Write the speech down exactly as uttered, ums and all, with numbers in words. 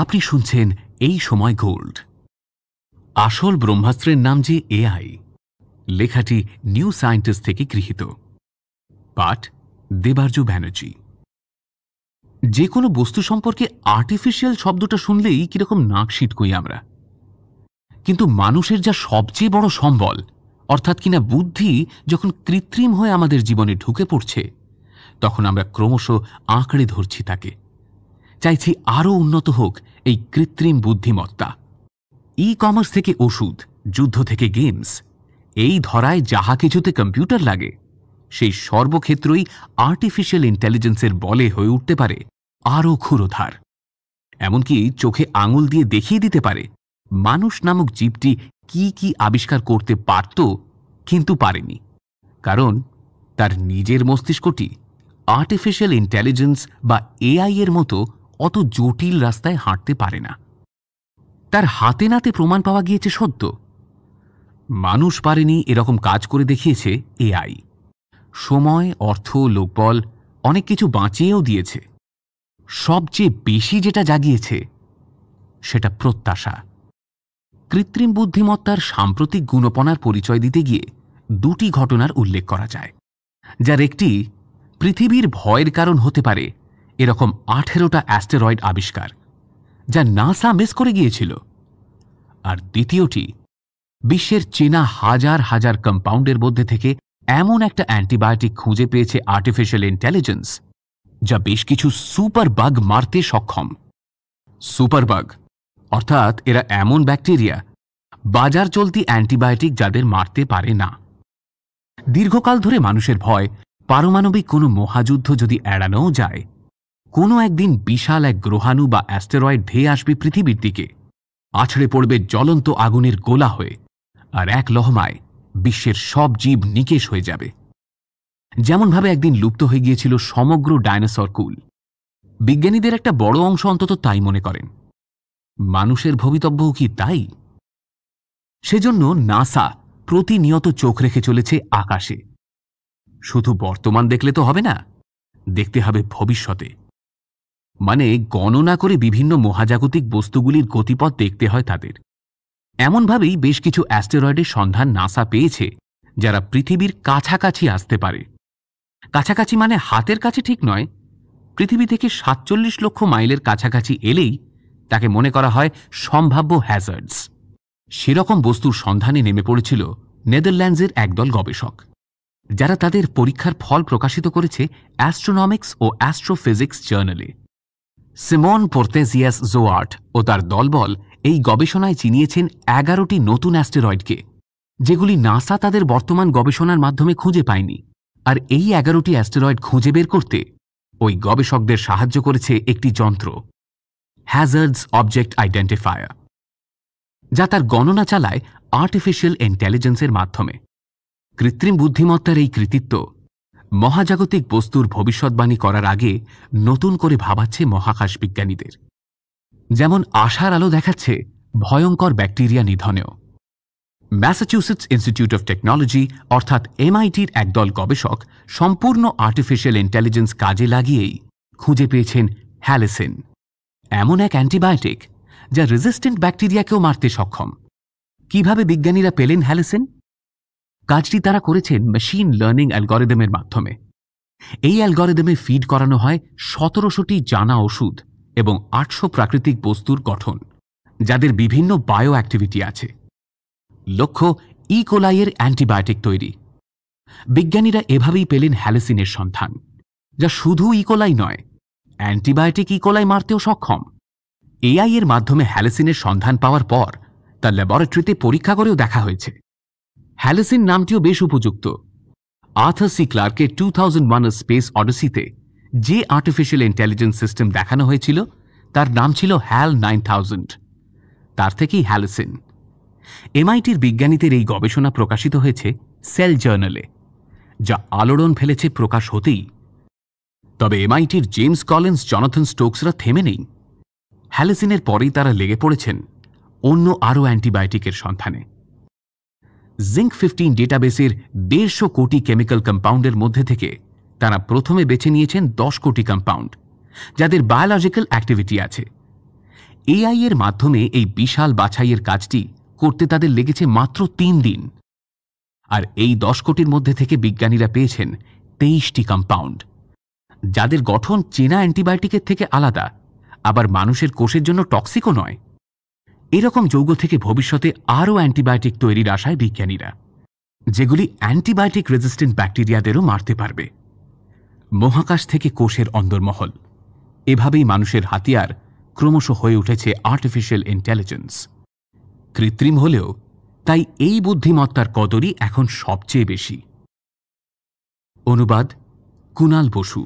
আপনি শুনছেন এই সময় গোল্ড। আসল ব্রহ্মাস্ত্রের নাম যে এআই। লেখাটি নিউ সায়েন্টিস্ট থেকে গৃহীত। পাঠ দেবার্জু ব্যানার্জি। যে কোনো বস্তু সম্পর্কে আর্টিফিশিয়াল শব্দটা শুনলেই কিরকম নাক সিটকই আমরা। কিন্তু মানুষের যা সবচেয়ে বড় সম্বল, অর্থাৎ কিনা বুদ্ধি, যখন কৃত্রিম হয়ে আমাদের জীবনে ঢুকে পড়ছে, তখন আমরা ক্রমশ আঁকড়ে ধরছি তাকে। চাইছি আরও উন্নত হোক এই কৃত্রিম বুদ্ধিমত্তা। ই কমার্স থেকে ওষুধ, যুদ্ধ থেকে গেমস, এই ধরায় যাহা কিছুতে কম্পিউটার লাগে, সেই সর্বক্ষেত্রই আর্টিফিশিয়াল ইন্টেলিজেন্সের বলে হয়ে উঠতে পারে আরও ক্ষুরোধার। এমনকি চোখে আঙুল দিয়ে দেখিয়ে দিতে পারে মানুষ নামক জীবটি কি কি আবিষ্কার করতে পারত কিন্তু পারেনি, কারণ তার নিজের মস্তিষ্কটি আর্টিফিশিয়াল ইন্টেলিজেন্স বা এআই এর মতো অত জটিল রাস্তায় হাঁটতে পারে না। তার হাতে নাতে প্রমাণ পাওয়া গিয়েছে সত্য, মানুষ পারেনি এরকম কাজ করে দেখিয়েছে এআই। সময়, অর্থ, লোকবল অনেক কিছু বাঁচিয়েও দিয়েছে। সবচেয়ে বেশি যেটা জাগিয়েছে সেটা প্রত্যাশা। কৃত্রিম বুদ্ধিমত্তার সাম্প্রতিক গুণপনার পরিচয় দিতে গিয়ে দুটি ঘটনার উল্লেখ করা যায়, যার একটি পৃথিবীর ভয়ের কারণ হতে পারে এরকম আঠেরোটা অ্যাস্টেরয়েড আবিষ্কার, যা নাসা মিস করে গিয়েছিল। আর দ্বিতীয়টি বিশ্বের চেনা হাজার হাজার কম্পাউন্ডের মধ্যে থেকে এমন একটা অ্যান্টিবায়োটিক খুঁজে পেয়েছে আর্টিফিশিয়াল ইন্টেলিজেন্স, যা বেশ কিছু সুপার বাগ মারতে সক্ষম। সুপার বাগ অর্থাৎ এরা এমন ব্যাকটেরিয়া, বাজার চলতি অ্যান্টিবায়োটিক যাদের মারতে পারে না। দীর্ঘকাল ধরে মানুষের ভয়, পারমাণবিক কোনো মহাযুদ্ধ যদি এড়ানোও যায়, কোনো একদিন বিশাল এক গ্রহাণু বা অ্যাস্টেরয়েড ধেয়ে আসবে পৃথিবীর দিকে, আছড়ে পড়বে জ্বলন্ত আগুনের গোলা হয়ে, আর এক লহমায় বিশ্বের সব জীব নিকেশ হয়ে যাবে। যেমনভাবে একদিন লুপ্ত হয়ে গিয়েছিল সমগ্র ডায়নোসর কুল। বিজ্ঞানীদের একটা বড় অংশ অন্তত তাই মনে করেন। মানুষের ভবিতব্যও কি তাই? সেজন্য নাসা প্রতিনিয়ত চোখ রেখে চলেছে আকাশে। শুধু বর্তমান দেখলে তো হবে না, দেখতে হবে ভবিষ্যতে। মানে গণনা করে বিভিন্ন মহাজাগতিক বস্তুগুলির গতিপথ দেখতে হয় তাদের। এমনভাবেই বেশ কিছু অ্যাস্টেরয়েডের সন্ধান নাসা পেয়েছে, যারা পৃথিবীর কাছাকাছি আসতে পারে। কাছাকাছি মানে হাতের কাছে ঠিক নয়, পৃথিবী থেকে সাতচল্লিশ লক্ষ মাইলের কাছাকাছি এলেই তাকে মনে করা হয় সম্ভাব্য হ্যাজার্ডস। সেরকম বস্তুর সন্ধানে নেমে পড়েছিল নেদারল্যান্ডসের একদল গবেষক, যারা তাদের পরীক্ষার ফল প্রকাশিত করেছে অ্যাস্ট্রোনমিক্স ও অ্যাস্ট্রোফিজিক্স জার্নালে। সিমন পোর্তেজিয়াস জোয়ার্ট ও তার দলবল এই গবেষণায় চিনিয়েছেন এগারোটি নতুন অ্যাস্টেরয়েডকে, যেগুলি নাসা তাদের বর্তমান গবেষণার মাধ্যমে খুঁজে পায়নি। আর এই এগারোটি অ্যাস্টেরয়েড খুঁজে বের করতে ওই গবেষকদের সাহায্য করেছে একটি যন্ত্র, হ্যাজার্ডস অবজেক্ট আইডেন্টিফায়ার, যা তার গণনা চালায় আর্টিফিশিয়াল ইন্টেলিজেন্সের মাধ্যমে। কৃত্রিম বুদ্ধিমত্তার এই কৃতিত্ব মহাজাগতিক বস্তুর ভবিষ্যৎবাণী করার আগে নতুন করে ভাবাচ্ছে মহাকাশ বিজ্ঞানীদের। যেমন আশার আলো দেখাচ্ছে ভয়ঙ্কর ব্যাকটেরিয়া নিধনেও। ম্যাসাচুসেটস ইনস্টিটিউট অফ টেকনোলজি অর্থাৎ এমআইটির একদল গবেষক সম্পূর্ণ আর্টিফিশিয়াল ইন্টেলিজেন্স কাজে লাগিয়েই খুঁজে পেয়েছেন হ্যালিসিন, এমন এক অ্যান্টিবায়োটিক যা রেজিস্ট্যান্ট ব্যাকটেরিয়াকেও মারতে সক্ষম। কিভাবে বিজ্ঞানীরা পেলেন হ্যালিসিন? কাজটি তারা করেছেন মেশিন লার্নিং অ্যালগরিদমের মাধ্যমে। এই অ্যালগরিদমে ফিড করানো হয় সতেরোশোটি জানা ওষুধ এবং আটশো প্রাকৃতিক বস্তুর গঠন, যাদের বিভিন্ন বায়ো অ্যাক্টিভিটি আছে। লক্ষ্য ইকোলাইয়ের অ্যান্টিবায়োটিক তৈরি। বিজ্ঞানীরা এভাবেই পেলেন হ্যালিসিনের সন্ধান, যা শুধু ইকোলাই নয়, অ্যান্টিবায়োটিক ইকোলাই মারতেও সক্ষম। এআই এর মাধ্যমে হ্যালিসিনের সন্ধান পাওয়ার পর তার ল্যাবরেটরিতে পরীক্ষা করেও দেখা হয়েছে। হ্যালিসিন নামটিও বেশ উপযুক্ত। আর্থার সি ক্লার্কের two thousand one: a space অডিসিতে যে আর্টিফিশিয়াল ইন্টেলিজেন্স সিস্টেম দেখানো হয়েছিল তার নাম ছিল হ্যাল নাইন থাউজেন্ড, তার থেকেই হ্যালিসিন। এমআইটির বিজ্ঞানীদের এই গবেষণা প্রকাশিত হয়েছে সেল জার্নালে, যা আলোড়ন ফেলেছে প্রকাশ হতেই। তবে এমআইটির জেমস কলিন্স, জনাথন স্টোকসরা থেমে নেই। হ্যালিসিনের পরেই তারা লেগে পড়েছেন অন্য আরও অ্যান্টিবায়োটিকের সন্ধানে। জিঙ্ক ফিফটিন ডেটাবেসের দেড়শো কোটি কেমিক্যাল কম্পাউন্ডের মধ্যে থেকে তারা প্রথমে বেছে নিয়েছেন দশ কোটি কম্পাউন্ড, যাদের বায়োলজিক্যাল অ্যাক্টিভিটি আছে। এআই এর মাধ্যমে এই বিশাল বাছাইয়ের কাজটি করতে তাদের লেগেছে মাত্র তিন দিন। আর এই দশ কোটির মধ্যে থেকে বিজ্ঞানীরা পেয়েছেন তেইশটি কম্পাউন্ড যাদের গঠন চেনা অ্যান্টিবায়োটিকের থেকে আলাদা, আবার মানুষের কোষের জন্য টক্সিকও নয়। এরকম যৌগ থেকে ভবিষ্যতে আরও অ্যান্টিবায়োটিক তৈরির আশায় বিজ্ঞানীরা, যেগুলি অ্যান্টিবায়োটিক রেজিস্ট্যান্ট ব্যাকটেরিয়াদেরও মারতে পারবে। মহাকাশ থেকে কোষের অন্দরমহল, এভাবেই মানুষের হাতিয়ার ক্রমশ হয়ে উঠেছে আর্টিফিশিয়াল ইন্টেলিজেন্স। কৃত্রিম হলেও তাই এই বুদ্ধিমত্তার কদরই এখন সবচেয়ে বেশি। অনুবাদ কুণাল বসু।